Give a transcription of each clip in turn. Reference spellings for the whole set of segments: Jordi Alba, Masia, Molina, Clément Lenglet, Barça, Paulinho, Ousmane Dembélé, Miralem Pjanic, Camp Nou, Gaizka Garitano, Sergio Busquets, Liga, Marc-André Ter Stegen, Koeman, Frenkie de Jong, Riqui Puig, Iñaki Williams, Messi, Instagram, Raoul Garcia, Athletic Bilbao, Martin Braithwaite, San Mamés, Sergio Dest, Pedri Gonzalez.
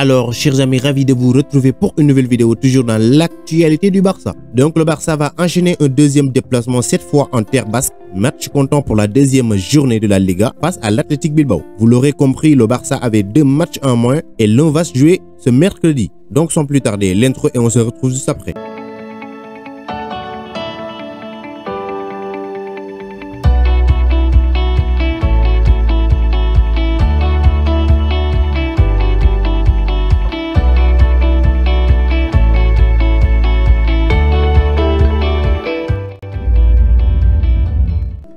Alors, chers amis, ravi de vous retrouver pour une nouvelle vidéo, toujours dans l'actualité du Barça. Donc, le Barça va enchaîner un deuxième déplacement, cette fois en terre basque. Match comptant pour la deuxième journée de la Liga face à l'Athletic Bilbao. Vous l'aurez compris, le Barça avait deux matchs en moins et l'un va se jouer ce mercredi. Donc, sans plus tarder, l'intro et on se retrouve juste après.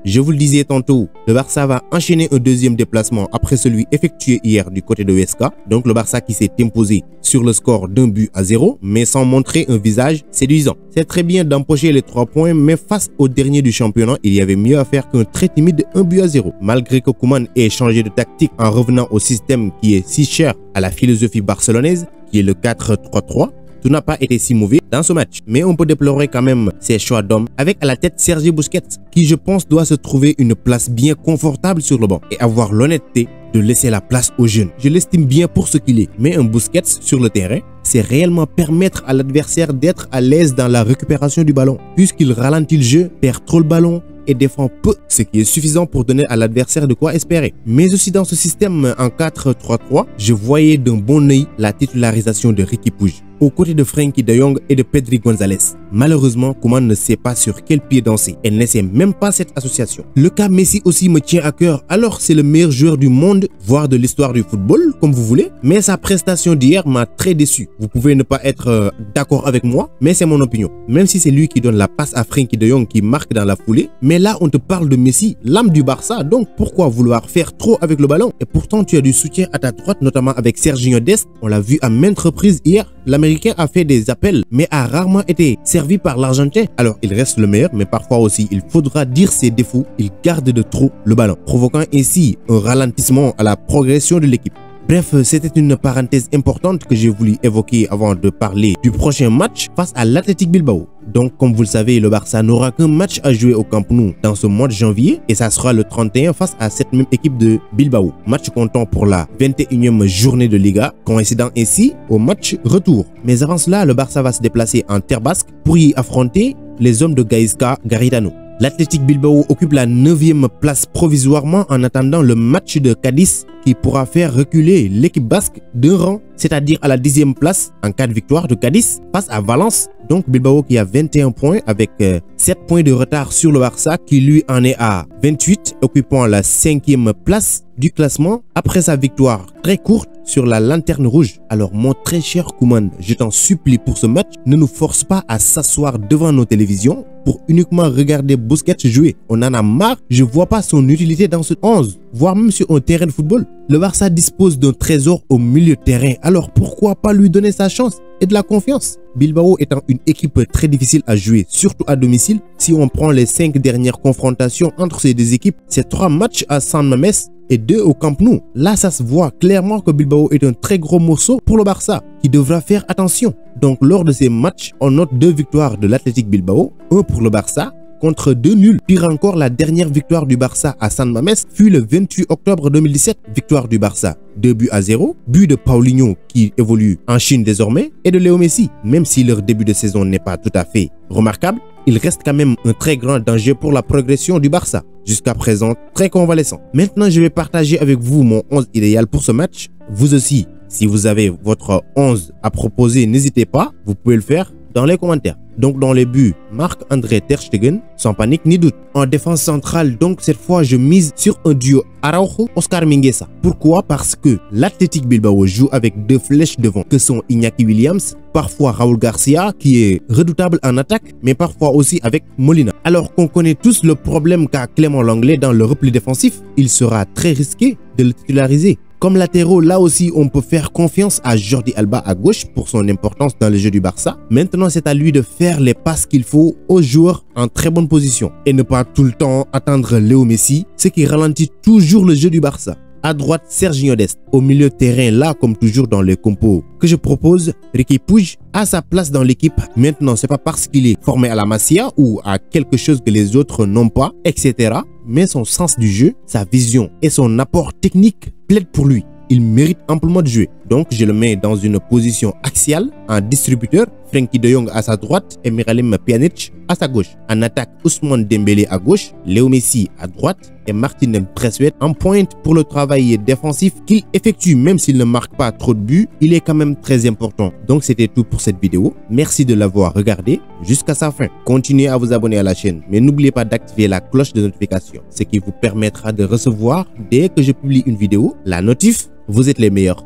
Je vous le disais tantôt, le Barça va enchaîner un deuxième déplacement après celui effectué hier du côté de Gaizka. Donc le Barça qui s'est imposé sur le score d'1 but à 0, mais sans montrer un visage séduisant. C'est très bien d'empocher les 3 points, mais face au dernier du championnat, il y avait mieux à faire qu'un très timide 1 but à 0. Malgré que Koeman ait changé de tactique en revenant au système qui est si cher à la philosophie barcelonaise, qui est le 4-3-3, tout n'a pas été si mauvais dans ce match, mais on peut déplorer quand même ses choix d'hommes avec à la tête Sergio Busquets, qui je pense doit se trouver une place bien confortable sur le banc et avoir l'honnêteté de laisser la place aux jeunes. Je l'estime bien pour ce qu'il est, mais un Busquets sur le terrain, c'est réellement permettre à l'adversaire d'être à l'aise dans la récupération du ballon, puisqu'il ralentit le jeu, perd trop le ballon et défend peu, ce qui est suffisant pour donner à l'adversaire de quoi espérer. Mais aussi dans ce système en 4-3-3, je voyais d'un bon œil la titularisation de Riqui Puig, aux côtés de Frenkie de Jong et de Pedri Gonzalez. Malheureusement, Koeman ne sait pas sur quel pied danser et n'essaie même pas cette association. Le cas Messi aussi me tient à cœur, alors c'est le meilleur joueur du monde, voire de l'histoire du football, comme vous voulez, mais sa prestation d'hier m'a très déçu. Vous pouvez ne pas être d'accord avec moi, mais c'est mon opinion. Même si c'est lui qui donne la passe à Frenkie de Jong qui marque dans la foulée, mais là on te parle de Messi, l'âme du Barça, donc pourquoi vouloir faire trop avec le ballon? Et pourtant tu as du soutien à ta droite, notamment avec Sergio Dest, on l'a vu à maintes reprises hier, l'Américain a fait des appels, mais a rarement été servi par l'Argentin. Alors il reste le meilleur, mais parfois aussi il faudra dire ses défauts, il garde de trop le ballon, provoquant ainsi un ralentissement à la progression de l'équipe. Bref, c'était une parenthèse importante que j'ai voulu évoquer avant de parler du prochain match face à l'Athletic Bilbao. Donc comme vous le savez, le Barça n'aura qu'un match à jouer au Camp Nou dans ce mois de janvier et ça sera le 31 face à cette même équipe de Bilbao. Match comptant pour la 21e journée de Liga, coïncidant ainsi au match retour. Mais avant cela, le Barça va se déplacer en terre basque pour y affronter les hommes de Gaizka Garitano. L'Athletic Bilbao occupe la 9e place provisoirement en attendant le match de Cadiz qui pourra faire reculer l'équipe basque d'un rang, c'est-à-dire à la 10e place en cas de victoire de Cadiz face à Valence. Donc Bilbao qui a 21 points avec 7 points de retard sur le Barça qui lui en est à 28, occupant la 5e place du classement après sa victoire très courte sur la lanterne rouge. Alors mon très cher Koeman, je t'en supplie pour ce match, ne nous force pas à s'asseoir devant nos télévisions pour uniquement regarder Busquets jouer. On en a marre, je vois pas son utilité dans ce 11, voire même sur un terrain de football. Le Barça dispose d'un trésor au milieu de terrain, alors pourquoi pas lui donner sa chance et de la confiance? Bilbao étant une équipe très difficile à jouer, surtout à domicile, si on prend les 5 dernières confrontations entre ces deux équipes, c'est 3 matchs à San Mamés et 2 au Camp Nou. Là, ça se voit clairement que Bilbao est un très gros morceau pour le Barça, qui devra faire attention. Donc lors de ces matchs, on note 2 victoires de l'Athletic Bilbao, 1 pour le Barça, contre 2 nuls. Pire encore, la dernière victoire du Barça à San Mamés fut le 28 octobre 2017. Victoire du Barça, 2 buts à 0. But de Paulinho qui évolue en Chine désormais et de Léo Messi. Même si leur début de saison n'est pas tout à fait remarquable, il reste quand même un très grand danger pour la progression du Barça. Jusqu'à présent, très convalescent. Maintenant, je vais partager avec vous mon 11 idéal pour ce match. Vous aussi, si vous avez votre 11 à proposer, n'hésitez pas, vous pouvez le faire dans les commentaires. Donc dans les buts, Marc-André Ter Stegen, sans panique ni doute. En défense centrale, donc cette fois je mise sur un duo Araujo-Oscar Minguesa. Pourquoi? Parce que l'Athletic Bilbao joue avec 2 flèches devant, que sont Iñaki Williams, parfois Raoul Garcia qui est redoutable en attaque, mais parfois aussi avec Molina. Alors qu'on connaît tous le problème qu'a Clément Lenglet dans le repli défensif, il sera très risqué de le titulariser. Comme latéraux, là aussi, on peut faire confiance à Jordi Alba à gauche pour son importance dans le jeu du Barça. Maintenant, c'est à lui de faire les passes qu'il faut aux joueurs en très bonne position et ne pas tout le temps attendre Léo Messi, ce qui ralentit toujours le jeu du Barça. À droite, Sergio Dest. Au milieu de terrain, là, comme toujours dans les compos que je propose, Riqui Puig a sa place dans l'équipe. Maintenant, c'est pas parce qu'il est formé à la Masia ou à quelque chose que les autres n'ont pas, etc. Mais son sens du jeu, sa vision et son apport technique plaident pour lui. Il mérite amplement de jouer. Donc je le mets dans une position axiale en distributeur, Frenkie de Jong à sa droite et Miralem Pjanic à sa gauche. En attaque, Ousmane Dembélé à gauche, Léo Messi à droite et Martin Braithwaite en pointe pour le travail défensif qu'il effectue. Même s'il ne marque pas trop de buts, il est quand même très important. Donc c'était tout pour cette vidéo. Merci de l'avoir regardé jusqu'à sa fin. Continuez à vous abonner à la chaîne, mais n'oubliez pas d'activer la cloche de notification, ce qui vous permettra de recevoir dès que je publie une vidéo la notif. Vous êtes les meilleurs.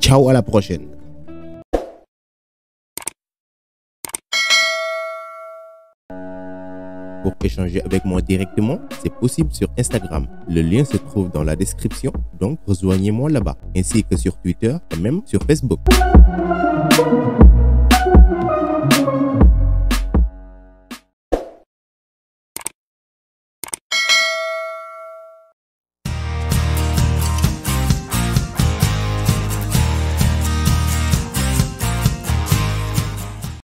Ciao, à la prochaine. Pour échanger avec moi directement, c'est possible sur Instagram. Le lien se trouve dans la description, donc rejoignez-moi là-bas, ainsi que sur Twitter et même sur Facebook.